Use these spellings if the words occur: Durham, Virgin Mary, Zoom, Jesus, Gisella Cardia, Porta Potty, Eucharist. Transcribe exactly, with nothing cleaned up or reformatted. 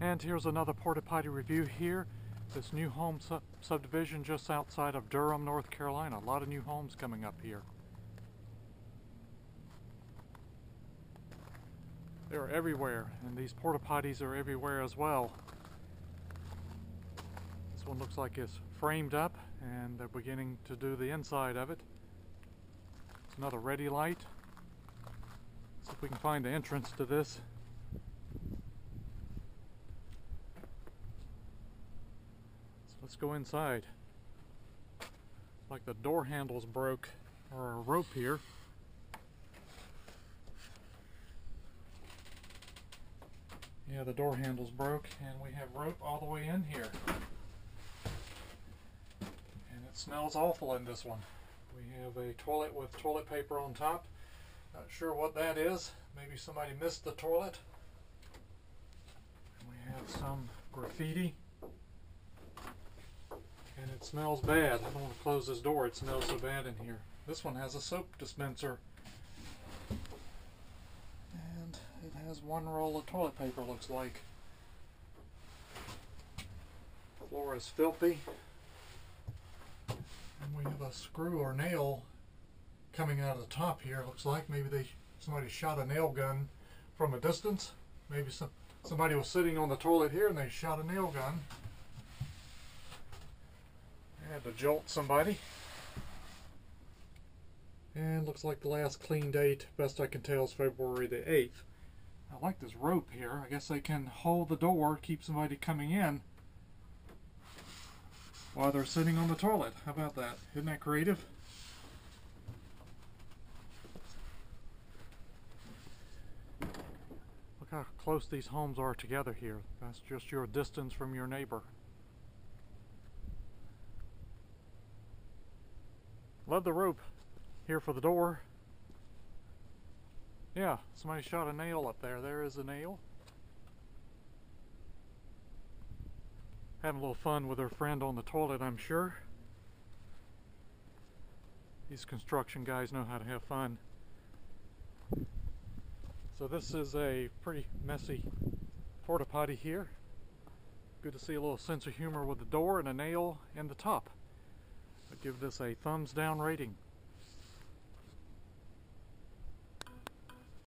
And here's another Porta Potty review here. This new home sub subdivision just outside of Durham, North Carolina. A lot of new homes coming up here. They're everywhere, and these Porta Potties are everywhere as well. This one looks like it's framed up, and they're beginning to do the inside of it. It's another ready light. Let's see if we can find the entrance to this. So let's go inside. Like the door handles broke, or a rope here. Yeah, the door handles broke, and we have rope all the way in here. And it smells awful in this one. We have a toilet with toilet paper on top. Not sure what that is. Maybe somebody missed the toilet. And we have some graffiti. And it smells bad. I don't want to close this door. It smells so bad in here. This one has a soap dispenser. It has one roll of toilet paper, looks like. The floor is filthy. And we have a screw or nail coming out of the top here, looks like. Maybe they somebody shot a nail gun from a distance. Maybe some somebody was sitting on the toilet here and they shot a nail gun. They had to jolt somebody. And looks like the last clean date, best I can tell, is February the eighth. I like this rope here. I guess they can hold the door, keep somebody coming in while they're sitting on the toilet. How about that? Isn't that creative? Look how close these homes are together here. That's just your distance from your neighbor. Love the rope here for the door. Yeah, somebody shot a nail up there. There is a nail. Having a little fun with her friend on the toilet, I'm sure. These construction guys know how to have fun. So this is a pretty messy Porta Potty here. Good to see a little sense of humor with the door and a nail and the top. I'll give this a thumbs down rating.